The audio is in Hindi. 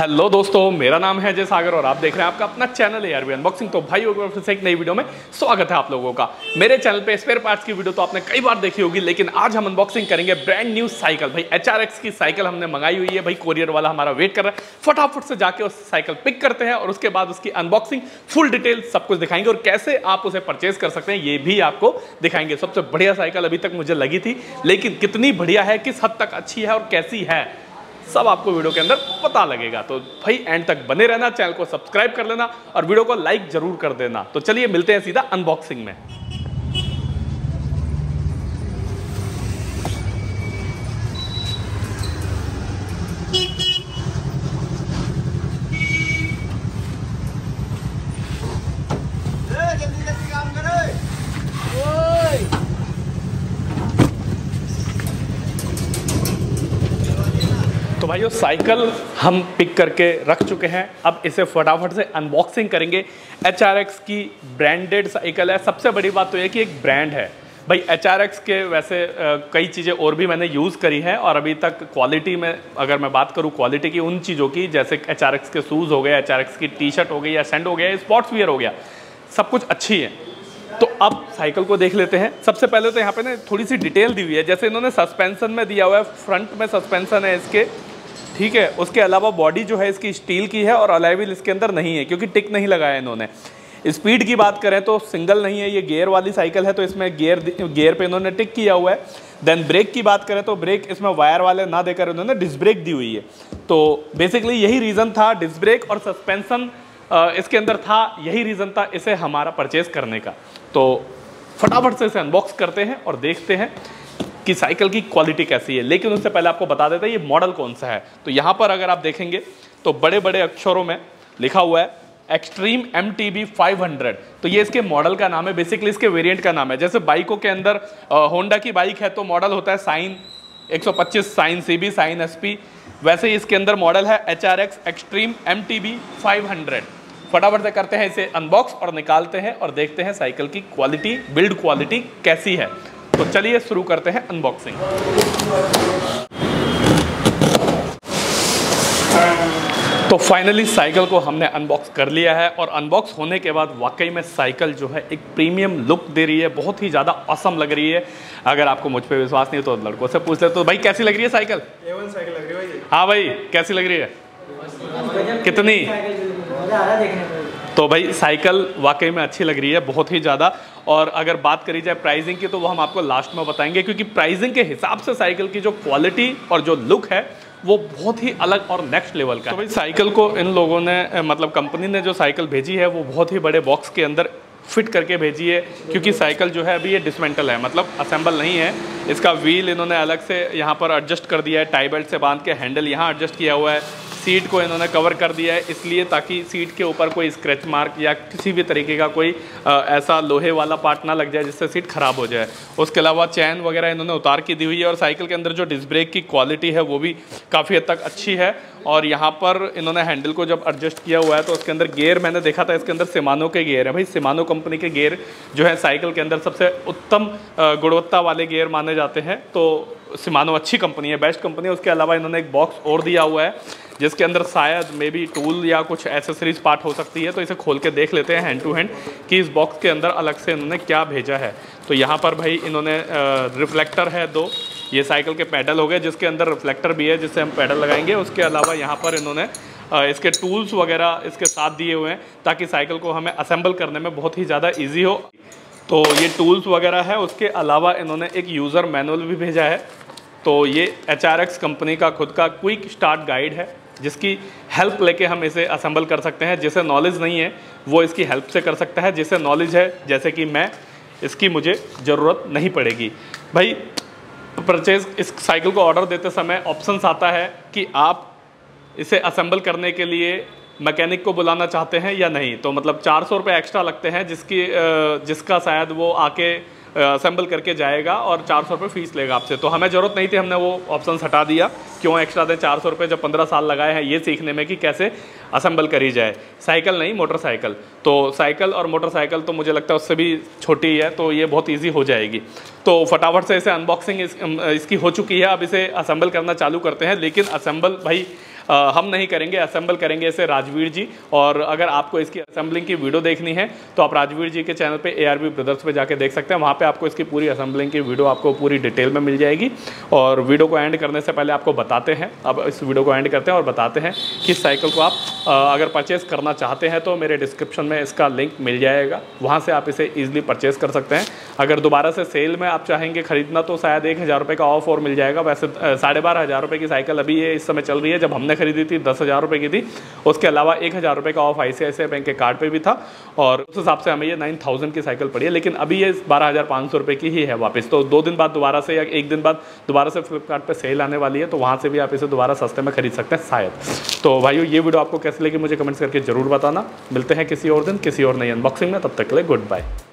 हेलो दोस्तों, मेरा नाम है अजय सागर और आप देख रहे हैं आपका अपना चैनल आरवी अनबॉक्सिंग। तो भाई फिर से एक नई वीडियो में स्वागत है आप लोगों का। मेरे चैनल पे स्पेयर पार्ट्स की वीडियो तो आपने कई बार देखी होगी, लेकिन आज हम अनबॉक्सिंग करेंगे ब्रांड न्यू साइकिल। भाई एचआरएक्स की साइकिल हमने मंगाई हुई है, भाई कोरियर वाला हमारा वेट कर रहा है। फटाफट से जाके उस साइकिल पिक करते हैं और उसके बाद उसकी अनबॉक्सिंग फुल डिटेल सब कुछ दिखाएंगे और कैसे आप उसे परचेज कर सकते हैं ये भी आपको दिखाएंगे। सबसे बढ़िया साइकिल अभी तक मुझे लगी थी, लेकिन कितनी बढ़िया है, किस हद तक अच्छी है और कैसी है, सब आपको वीडियो के अंदर पता लगेगा। तो भाई एंड तक बने रहना, चैनल को सब्सक्राइब कर लेना और वीडियो को लाइक जरूर कर देना। तो चलिए मिलते हैं सीधा अनबॉक्सिंग में। भाई ये साइकिल हम पिक करके रख चुके हैं, अब इसे फटाफट से अनबॉक्सिंग करेंगे। एचआरएक्स की ब्रांडेड साइकिल है। सबसे बड़ी बात तो ये कि एक ब्रांड है। भाई एचआरएक्स के वैसे कई चीज़ें और भी मैंने यूज़ करी हैं और अभी तक क्वालिटी में अगर मैं बात करूँ क्वालिटी की उन चीज़ों की, जैसे एचआरएक्स के शूज़ हो गए, एचआरएक्स की टी शर्ट हो गई या सैंड हो गया, स्पोर्ट्स वियर हो गया, सब कुछ अच्छी है। तो अब साइकिल को देख लेते हैं। सबसे पहले तो यहाँ पर ना थोड़ी सी डिटेल दी हुई है, जैसे इन्होंने सस्पेंसन में दिया हुआ है, फ्रंट में सस्पेंसन है इसके, ठीक है। उसके अलावा बॉडी जो है इसकी स्टील की है और अलॉय व्हील इसके अंदर नहीं है क्योंकि टिक नहीं लगाया इन्होंने। स्पीड की बात करें तो सिंगल नहीं है, ये गियर वाली साइकिल है तो इसमें गियर पे इन्होंने टिक किया हुआ है। देन ब्रेक की बात करें तो ब्रेक इसमें वायर वाले ना देकर इन्होंने डिस्क ब्रेक दी हुई है। तो बेसिकली यही रीज़न था, डिस्क ब्रेक और सस्पेंसन इसके अंदर था, यही रीज़न था इसे हमारा परचेज़ करने का। तो फटाफट से इसे अनबॉक्स करते हैं और देखते हैं कि साइकिल की क्वालिटी कैसी है। लेकिन उससे पहले आपको बता देता है ये मॉडल कौन सा है। तो यहाँ पर अगर आप देखेंगे तो बड़े बड़े अक्षरों में लिखा हुआ है एक्सट्रीम MTB 500। तो ये इसके मॉडल का नाम है, बेसिकली इसके वेरिएंट का नाम है। जैसे बाइकों के अंदर होंडा की बाइक है तो मॉडल होता है Shine 125, Shine CB, Shine SP, वैसे ही इसके अंदर मॉडल है एचआरएक्स एक्सट्रीम MTB 500। फटाफट से करते हैं इसे अनबॉक्स और निकालते हैं और देखते हैं साइकिल की क्वालिटी, बिल्ड क्वालिटी कैसी है। तो चलिए शुरू करते हैं अनबॉक्सिंग। तो फाइनली साइकिल को हमने अनबॉक्स कर लिया है और अनबॉक्स होने के बाद वाकई में साइकिल जो है एक प्रीमियम लुक दे रही है, बहुत ही ज़्यादा ऑसम लग रही है। अगर आपको मुझ पे विश्वास नहीं है तो लड़कों से पूछ ले। तो भाई कैसी लग रही है साइकिल? A1 साइकिल लग रही है। हाँ भाई कैसी लग रही है? कितनी? तो भाई साइकिल वाकई में अच्छी लग रही है, बहुत ही ज़्यादा। और अगर बात करी जाए प्राइसिंग की तो वो हम आपको लास्ट में बताएंगे, क्योंकि प्राइसिंग के हिसाब से साइकिल की जो क्वालिटी और जो लुक है वो बहुत ही अलग और नेक्स्ट लेवल का है। तो भाई साइकिल को इन लोगों ने, मतलब कंपनी ने जो साइकिल भेजी है वो बहुत ही बड़े बॉक्स के अंदर फिट करके भेजी है, क्योंकि साइकिल जो है अभी ये डिसमेंटल है, मतलब असेंबल नहीं है। इसका व्हील इन्होंने अलग से यहाँ पर एडजस्ट कर दिया है, टाई बेल्ट से बांध के हैंडल यहाँ एडजस्ट किया हुआ है। सीट को इन्होंने कवर कर दिया है इसलिए, ताकि सीट के ऊपर कोई स्क्रैच मार्क या किसी भी तरीके का कोई ऐसा लोहे वाला पार्ट ना लग जाए जिससे सीट ख़राब हो जाए। उसके अलावा चैन वगैरह इन्होंने उतार के दी हुई है और साइकिल के अंदर जो डिस्क ब्रेक की क्वालिटी है वो भी काफ़ी हद तक अच्छी है। और यहाँ पर इन्होंने हैंडल को जब एडजस्ट किया हुआ है तो उसके अंदर गियर मैंने देखा था, इसके अंदर सिमानो के गियर है। भाई सिमानो कंपनी के गियर जो है साइकिल के अंदर सबसे उत्तम गुणवत्ता वाले गियर माने जाते हैं, तो सिमानो अच्छी कंपनी है, बेस्ट कंपनी है। उसके अलावा इन्होंने एक बॉक्स और दिया हुआ है जिसके अंदर शायद मे बी टूल या कुछ एसेसरीज पार्ट हो सकती है। तो इसे खोल के देख लेते हैं हैंड टू हैंड कि इस बॉक्स के अंदर अलग से इन्होंने क्या भेजा है। तो यहाँ पर भाई इन्होंने रिफ्लेक्टर है दो, ये साइकिल के पैडल हो गए जिसके अंदर रिफ्लेक्टर भी है जिससे हम पैडल लगाएंगे। उसके अलावा यहाँ पर इन्होंने इसके टूल्स वगैरह इसके साथ दिए हुए हैं ताकि साइकिल को हमें असेंबल करने में बहुत ही ज़्यादा ईजी हो। तो ये टूल्स वगैरह है। उसके अलावा इन्होंने एक यूज़र मैनुअल भी भेजा है। तो ये एचआरएक्स कंपनी का खुद का क्विक स्टार्ट गाइड है जिसकी हेल्प लेके हम इसे असेंबल कर सकते हैं। जिसे नॉलेज नहीं है वो इसकी हेल्प से कर सकता है, जिसे नॉलेज है जैसे कि मैं, इसकी मुझे ज़रूरत नहीं पड़ेगी। भाई परचेज़ इस साइकिल को ऑर्डर देते समय ऑप्शंस आता है कि आप इसे असेंबल करने के लिए मैकेनिक को बुलाना चाहते हैं या नहीं। तो मतलब 400 रुपये एक्स्ट्रा लगते हैं जिसका शायद वो आके असेंबल करके जाएगा और 400 रुपये फीस लेगा आपसे। तो हमें ज़रूरत नहीं थी, हमने वो ऑप्शन हटा दिया। क्यों एक्स्ट्रा दें 400 रुपये जब 15 साल लगाए हैं ये सीखने में कि कैसे असम्बल करी जाए, साइकिल नहीं मोटरसाइकिल। तो साइकिल और मोटरसाइकिल तो मुझे लगता है उससे भी छोटी है, तो ये बहुत ईजी हो जाएगी। तो फटाफट से इसे अनबॉक्सिंग इसकी हो चुकी है, अब इसे असम्बल करना चालू करते हैं। लेकिन असम्बल भाई हम नहीं करेंगे, असेंबल करेंगे इसे राजवीर जी। और अगर आपको इसकी असेंबलिंग की वीडियो देखनी है तो आप राजवीर जी के चैनल पे ARV ब्रदर्स पे जाके देख सकते हैं, वहाँ पे आपको इसकी पूरी असेंबलिंग की वीडियो आपको पूरी डिटेल में मिल जाएगी। और वीडियो को एंड करने से पहले आपको बताते हैं, अब इस वीडियो को एंड करते हैं और बताते हैं कि साइकिल को आप अगर परचेज़ करना चाहते हैं तो मेरे डिस्क्रिप्शन में इसका लिंक मिल जाएगा, वहाँ से आप इसे ईजिली परचेज़ कर सकते हैं। अगर दोबारा से सेल में आप चाहेंगे ख़रीदना तो शायद 1000 रुपये का ऑफ और मिल जाएगा। वैसे 12,500 रुपये की साइकिल अभी ये इस समय चल रही है, जब हमने खरीदी थी 10,000 रुपये की थी। उसके अलावा 1,000 रुपये का ऑफ ICICI बैंक के कार्ड पे भी था, और उस हिसाब से हमें ये 9,000 की साइकिल पड़ी है। लेकिन अभी ये 12,500 रुपये की ही है वापस। तो 2 दिन बाद दोबारा से या 1 दिन बाद दोबारा से फ्लिपकार्ट पे सेल आने वाली है, तो वहाँ से भी आप इसे दोबारा सस्ते में खरीद सकते हैं शायद। तो भाइयों ये वीडियो आपको कैसे लगी मुझे कमेंट्स करके ज़रूर बताना। मिलते हैं किसी और दिन किसी और नई अनबॉक्सिंग में, तब तक के लिए गुड बाय।